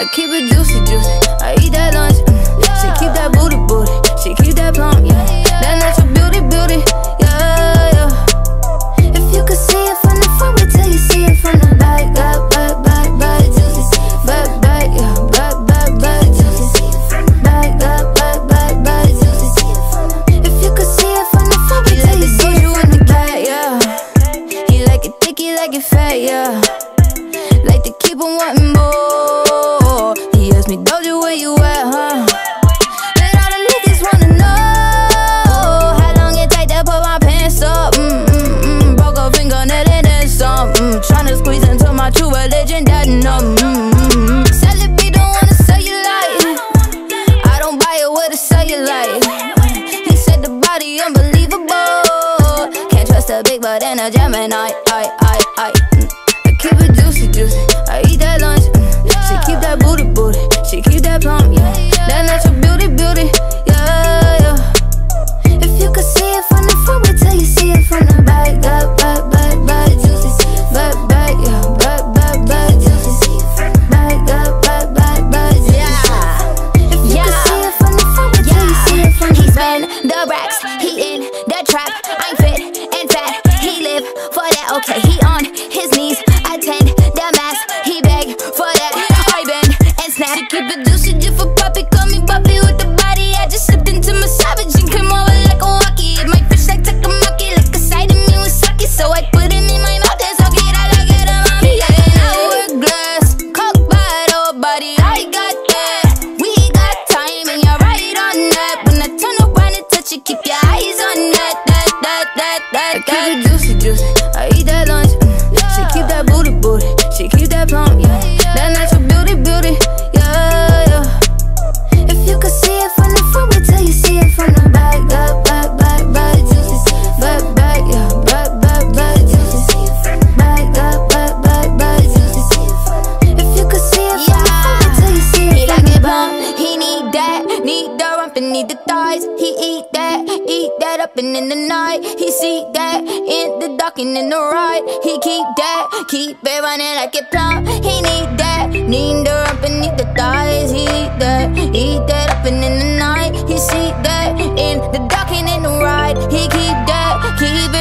I keep it juicy, juicy. I eat that lunch. She keep that booty, booty. She keep that plump, yeah. That natural beauty, beauty, yeah, yeah. If you could see it from the front, wait till you see it from the back, back, back, back, back, juicy, back, back, yeah, back, back, back, juicy, back, back, back, back, back, juicy. If you could see it from the front, wait till you see you in the back, yeah. He like it thick, he like it fat, yeah. Like to keep on wanting more. He asked me, Doja, where you at, huh? And all the niggas wanna know how long it take to put my pants up. Broke a fingernail and then some. Tryna squeeze into my true religion, that numb. Sell it, B, don't wanna sell you like. I don't buy it with a cellulite. He said the body unbelievable. Can't trust a big butt and a Gemini. Keep it juicy, juicy. I eat that lunch. She keep that booty, booty. She keep that plump, yeah. That natural beauty, beauty, yeah, yeah. If you could see it from the front, wait till you see it from the back, back, back, back, back, juicy, back, back, yeah, back, back, back, juicy, back, back, back, back, back, juicy. If you could see it from the front, wait till you see it from the back. He spin the racks, he in the trap. I'm fit and fat, he live for that. Okay, he on his knees. Keep it juicy, just for poppy. Call me poppy with the body. I just slipped into my savage and came over like a walkie. It might fish like Takamaki, like a side of me was sucky. So I put it in my mouth and suck it. I like it, I'm on it. An hourglass, coke bottle, buddy. I got that. We got time and you're right on that. When I turn around and touch it, keep your eyes on that. Keep it juicy, juicy. I eat that lunch. She keep that booty, booty. She keep that plump, yeah. That natural beauty, beauty. Need the thighs, he eat that up and in the night. He see that in the dark and in the right. He keep that, keep it running like it plumb. He need that, need the up and need the thighs. He eat that up and in the night. He see that in the dark and in the right. He keep that, keep it.